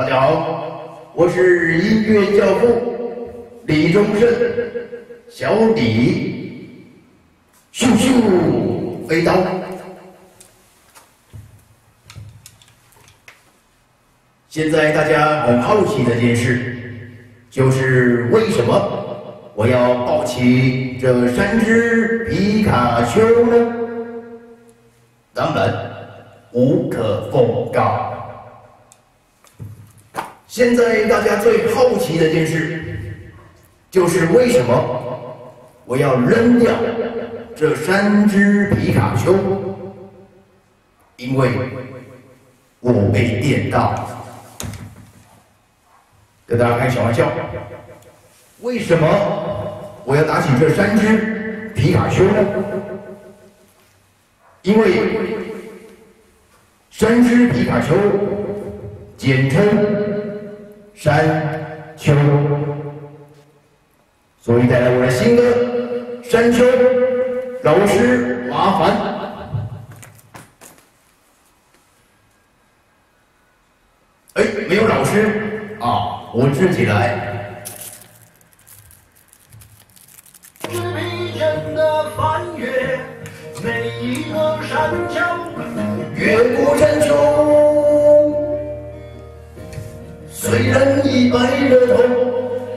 大家好，我是音乐教父李宗盛，小李，咻咻飞刀。现在大家很好奇的一件事，就是为什么我要抱起这3只皮卡丘呢？当然，无可奉告。 现在大家最好奇的一件事，就是为什么我要扔掉这3只皮卡丘？因为我被电到。跟大家开小玩笑，为什么我要拿起这3只皮卡丘呢？因为3只皮卡丘，简称 山丘，所以带来我的新歌《山丘》，老师麻烦。 哎，没有老师啊，我自己来。是迷人的翻越每一个山丘，越过山丘。 虽然已白了头，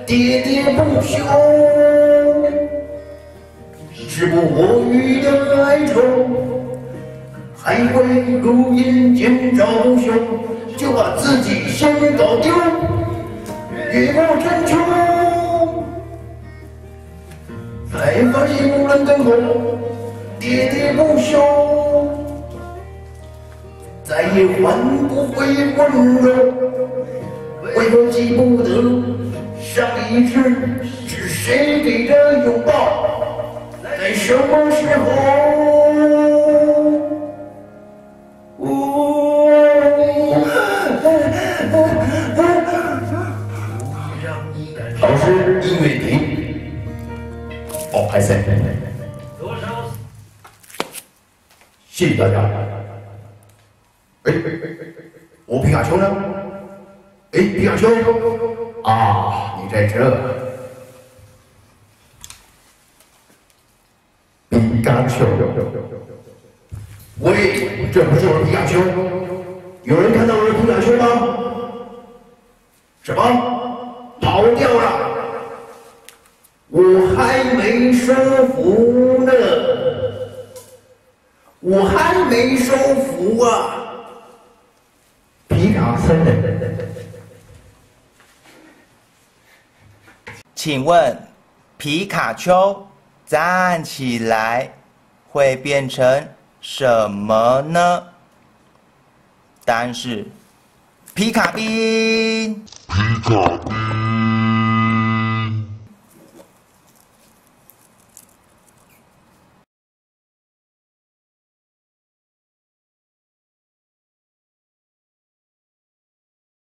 喋喋不休，时不我予的哀愁，还会如烟见着熊，就把自己先搞丢。越过山丘，才发现无人等候，喋喋不休，再也换不回温柔。 回头记不得上一次是谁给的拥抱，在什么时候？老师，音乐停。哦，还在。谢谢大家。哎，我皮卡丘呢？ 哎，皮卡丘啊，你在这！皮卡丘，喂，这不是我的皮卡丘，有人看到我的皮卡丘吗？什么？跑掉了？我还没收服呢，我还没收服啊！皮卡丘。 请问，皮卡丘站起来会变成什么呢？答案是皮卡兵。皮卡兵。